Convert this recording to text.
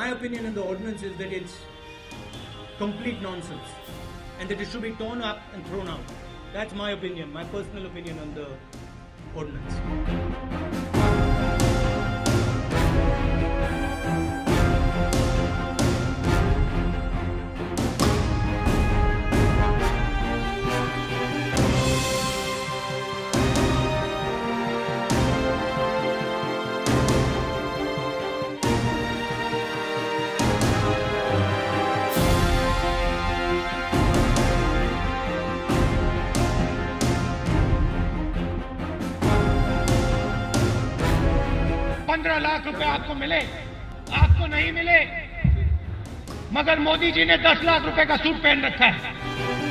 my opinion in the ordinance is that it's complete nonsense and that it should be torn up and thrown out. That's my opinion, my personal opinion on the ordinance. ₹15 lakh आपको मिले, आपको नहीं मिले, मगर मोदी जी ने 10 लाख रुपए का suit पहन रखा है।